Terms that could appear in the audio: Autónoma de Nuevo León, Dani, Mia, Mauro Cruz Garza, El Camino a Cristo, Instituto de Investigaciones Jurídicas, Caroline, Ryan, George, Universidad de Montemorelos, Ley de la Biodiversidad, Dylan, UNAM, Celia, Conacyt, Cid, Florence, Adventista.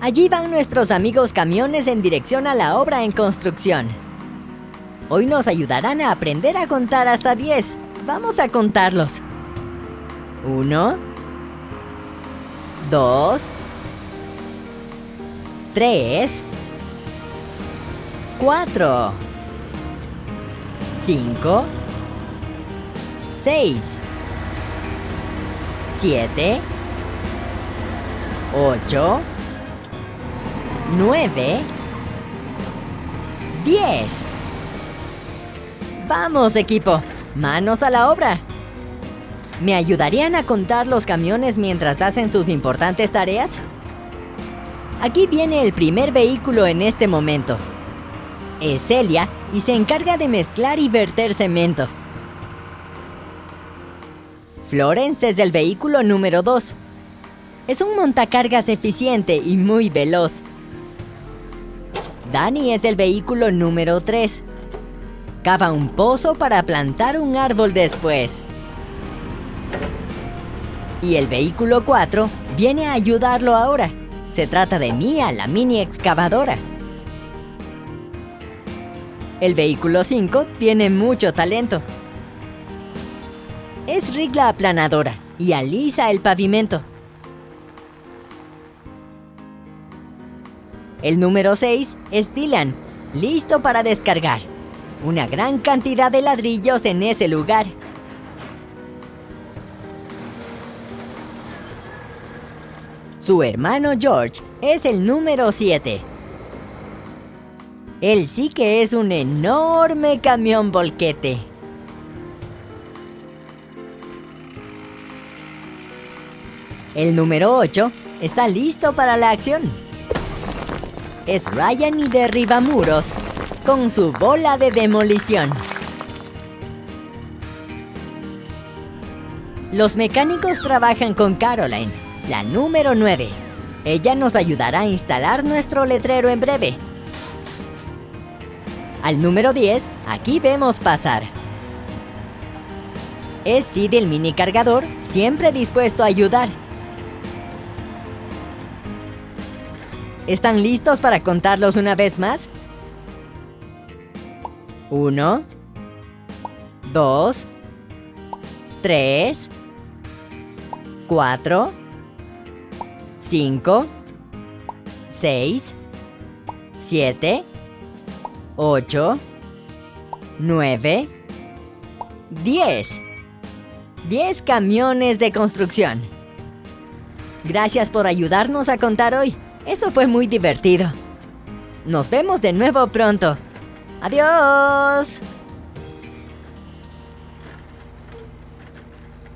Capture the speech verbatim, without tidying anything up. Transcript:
Allí van nuestros amigos camiones en dirección a la obra en construcción. Hoy nos ayudarán a aprender a contar hasta diez. Vamos a contarlos. uno, dos, tres, cuatro, cinco, seis, siete, ocho, nueve, diez. ¡Vamos, equipo! ¡Manos a la obra! ¿Me ayudarían a contar los camiones mientras hacen sus importantes tareas? Aquí viene el primer vehículo en este momento. Es Celia y se encarga de mezclar y verter cemento. Florence es el vehículo número dos. Es un montacargas eficiente y muy veloz. Dani es el vehículo número tres. Cava un pozo para plantar un árbol después. Y el vehículo cuatro viene a ayudarlo ahora. Se trata de Mia, la mini excavadora. El vehículo cinco tiene mucho talento. Es Rick la aplanadora y alisa el pavimento. El número seis es Dylan, listo para descargar. Una gran cantidad de ladrillos en ese lugar. Su hermano George es el número siete. Él sí que es un enorme camión volquete. El número ocho está listo para la acción. Es Ryan y derriba muros con su bola de demolición. Los mecánicos trabajan con Caroline, la número nueve. Ella nos ayudará a instalar nuestro letrero en breve. Al número diez, aquí vemos pasar. Es Cid el mini cargador, siempre dispuesto a ayudar. ¿Están listos para contarlos una vez más? uno, dos, tres, cuatro, cinco, seis, siete, ocho, nueve, diez. diez camiones de construcción. Gracias por ayudarnos a contar hoy. Eso fue muy divertido. Nos vemos de nuevo pronto. ¡Adiós!